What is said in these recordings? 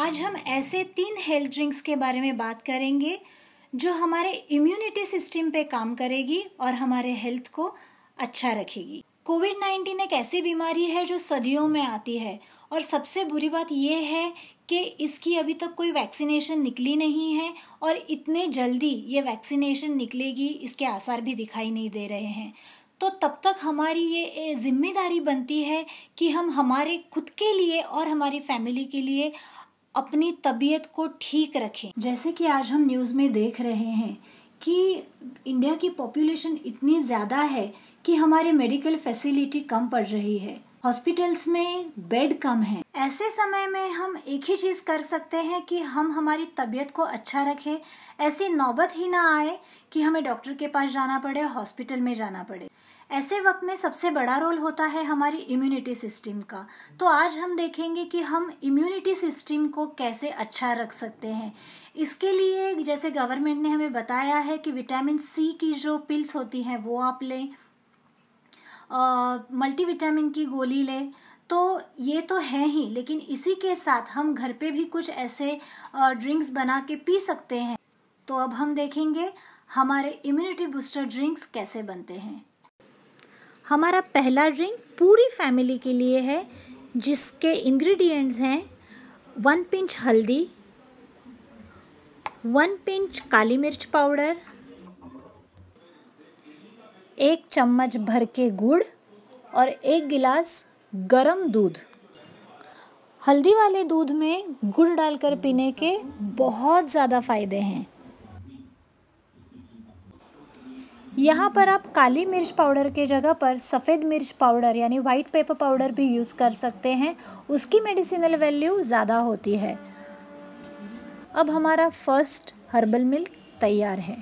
आज हम ऐसे 3 हेल्थ ड्रिंक्स के बारे में बात करेंगे जो हमारे इम्यूनिटी सिस्टम पे काम करेगी और हमारे हेल्थ को अच्छा रखेगी। कोविड-19 एक ऐसी बीमारी है जो सदियों में आती है और सबसे बुरी बात यह है कि इसकी अभी तक कोई वैक्सीनेशन निकली नहीं है और इतने जल्दी ये वैक्सीनेशन निकलेगी इसके आसार भी दिखाई नहीं दे रहे हैं। तो तब तक हमारी ये जिम्मेदारी बनती है कि हम हमारे खुद के लिए और हमारी फैमिली के लिए अपनी तबीयत को ठीक रखें। जैसे कि आज हम न्यूज़ में देख रहे हैं कि इंडिया की पॉपुलेशन इतनी ज़्यादा है कि हमारे मेडिकल फैसिलिटी कम पड़ रही है, हॉस्पिटल्स में बेड कम है। ऐसे समय में हम एक ही चीज़ कर सकते हैं कि हम हमारी तबीयत को अच्छा रखें, ऐसी नौबत ही ना आए कि हमें डॉक्टर के पास जाना पड़े, हॉस्पिटल में जाना पड़े। ऐसे वक्त में सबसे बड़ा रोल होता है हमारी इम्यूनिटी सिस्टम का। तो आज हम देखेंगे कि हम इम्यूनिटी सिस्टम को कैसे अच्छा रख सकते हैं। इसके लिए जैसे गवर्नमेंट ने हमें बताया है कि विटामिन सी की जो पिल्स होती हैं वो आप लें, मल्टीविटामिन की गोली लें। तो ये तो है ही, लेकिन इसी के साथ हम घर पे भी कुछ ऐसे ड्रिंक्स बना के पी सकते हैं। तो अब हम देखेंगे हमारे इम्यूनिटी बूस्टर ड्रिंक्स कैसे बनते हैं। हमारा पहला ड्रिंक पूरी फैमिली के लिए है जिसके इंग्रेडिएंट्स हैं 1 पिंच हल्दी, 1 पिंच काली मिर्च पाउडर, 1 चम्मच भर के गुड़ और 1 गिलास गरम दूध। हल्दी वाले दूध में गुड़ डालकर पीने के बहुत ज़्यादा फायदे हैं। यहाँ पर आप काली मिर्च पाउडर के जगह पर सफ़ेद मिर्च पाउडर यानी वाइट पेपर पाउडर भी यूज़ कर सकते हैं, उसकी मेडिसिनल वैल्यू ज़्यादा होती है। अब हमारा फर्स्ट हर्बल मिल्क तैयार है।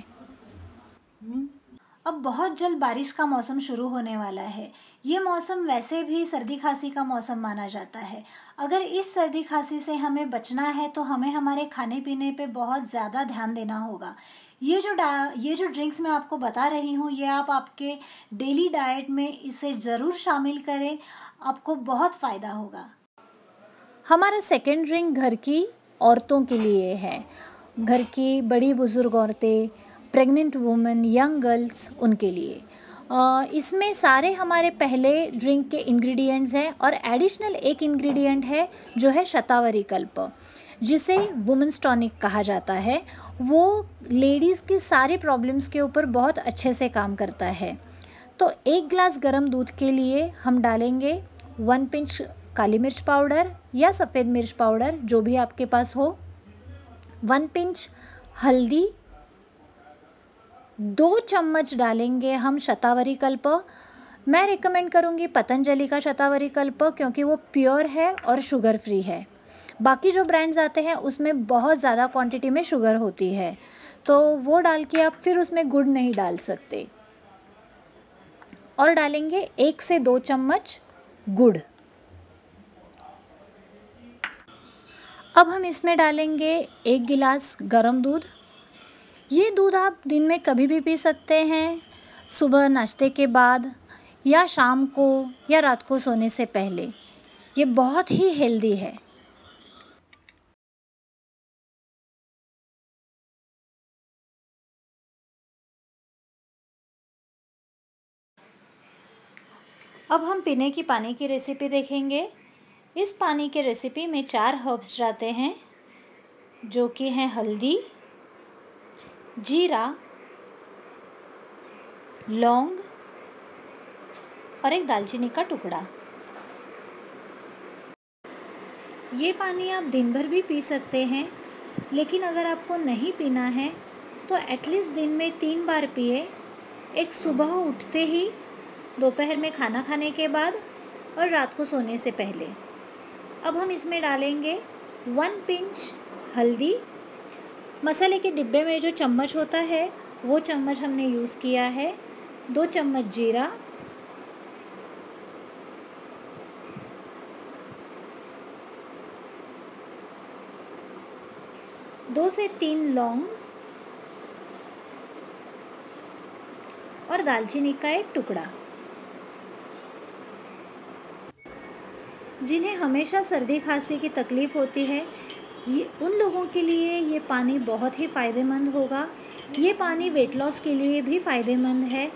अब बहुत जल्द बारिश का मौसम शुरू होने वाला है। ये मौसम वैसे भी सर्दी खांसी का मौसम माना जाता है। अगर इस सर्दी खांसी से हमें बचना है तो हमें हमारे खाने पीने पे बहुत ज़्यादा ध्यान देना होगा। ये जो ड्रिंक्स मैं आपको बता रही हूँ ये आप आपके डेली डाइट में इसे ज़रूर शामिल करें, आपको बहुत फ़ायदा होगा। हमारा सेकेंड ड्रिंक घर की औरतों के लिए है। घर की बड़ी बुज़ुर्ग औरतें, प्रेग्नेंट वुमेन, यंग गर्ल्स, उनके लिए इसमें सारे हमारे पहले ड्रिंक के इंग्रेडिएंट्स हैं और एडिशनल एक इंग्रेडिएंट है जो है शतावरी कल्प, जिसे वुमेन्स टॉनिक कहा जाता है। वो लेडीज़ के सारे प्रॉब्लम्स के ऊपर बहुत अच्छे से काम करता है। तो 1 ग्लास गरम दूध के लिए हम डालेंगे 1 पिंच काली मिर्च पाउडर या सफ़ेद मिर्च पाउडर जो भी आपके पास हो, 1 पिंच हल्दी, 2 चम्मच डालेंगे हम शतावरी कल्प। मैं रिकमेंड करूँगी पतंजलि का शतावरी कल्प क्योंकि वो प्योर है और शुगर फ्री है। बाकी जो ब्रांड्स आते हैं उसमें बहुत ज़्यादा क्वांटिटी में शुगर होती है, तो वो डाल के आप फिर उसमें गुड़ नहीं डाल सकते। और डालेंगे 1 से 2 चम्मच गुड़। अब हम इसमें डालेंगे 1 गिलास गरम दूध। ये दूध आप दिन में कभी भी पी सकते हैं, सुबह नाश्ते के बाद या शाम को या रात को सोने से पहले। ये बहुत ही हेल्दी है। अब हम पीने की पानी की रेसिपी देखेंगे। इस पानी के रेसिपी में 4 हर्ब्स जाते हैं जो कि हैं हल्दी, जीरा, लौंग और 1 दालचीनी का टुकड़ा। ये पानी आप दिन भर भी पी सकते हैं, लेकिन अगर आपको नहीं पीना है तो एटलीस्ट दिन में 3 बार पिए, एक सुबह उठते ही, दोपहर में खाना खाने के बाद और रात को सोने से पहले। अब हम इसमें डालेंगे 1 पिंच हल्दी। मसाले के डिब्बे में जो चम्मच होता है वो चम्मच हमने यूज़ किया है। 2 चम्मच जीरा, 2 से 3 लौंग और दालचीनी का एक टुकड़ा, जिन्हें हमेशा सर्दी खांसी की तकलीफ़ होती है। ये उन लोगों के लिए ये पानी बहुत ही फ़ायदेमंद होगा। ये पानी वेट लॉस के लिए भी फ़ायदेमंद है,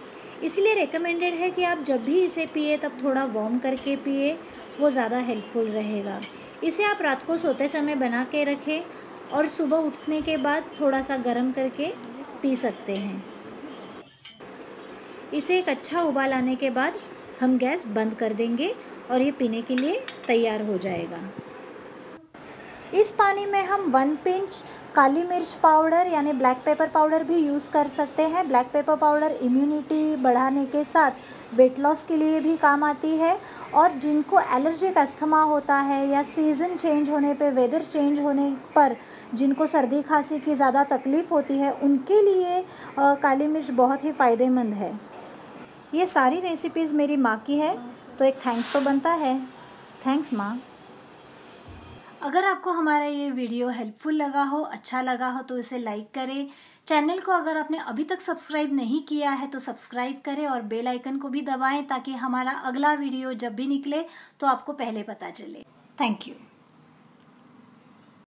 इसलिए रेकमेंडेड है कि आप जब भी इसे पिए तब थोड़ा वार्म करके पिए, वो ज़्यादा हेल्पफुल रहेगा। इसे आप रात को सोते समय बना के रखें और सुबह उठने के बाद थोड़ा सा गर्म करके पी सकते हैं। इसे एक अच्छा उबाल आने के बाद हम गैस बंद कर देंगे और ये पीने के लिए तैयार हो जाएगा। इस पानी में हम 1 पिंच काली मिर्च पाउडर यानी ब्लैक पेपर पाउडर भी यूज़ कर सकते हैं। ब्लैक पेपर पाउडर इम्यूनिटी बढ़ाने के साथ वेट लॉस के लिए भी काम आती है, और जिनको एलर्जिक अस्थमा होता है या सीज़न चेंज होने पे, वेदर चेंज होने पर जिनको सर्दी खांसी की ज़्यादा तकलीफ़ होती है, उनके लिए काली मिर्च बहुत ही फ़ायदेमंद है। ये सारी रेसिपीज़ मेरी माँ की है, तो एक थैंक्स तो बनता है। थैंक्स माँ। अगर आपको हमारा ये वीडियो हेल्पफुल लगा हो, अच्छा लगा हो, तो इसे लाइक करें। चैनल को अगर आपने अभी तक सब्सक्राइब नहीं किया है तो सब्सक्राइब करें और बेल आइकन को भी दबाएं, ताकि हमारा अगला वीडियो जब भी निकले तो आपको पहले पता चले। Thank you.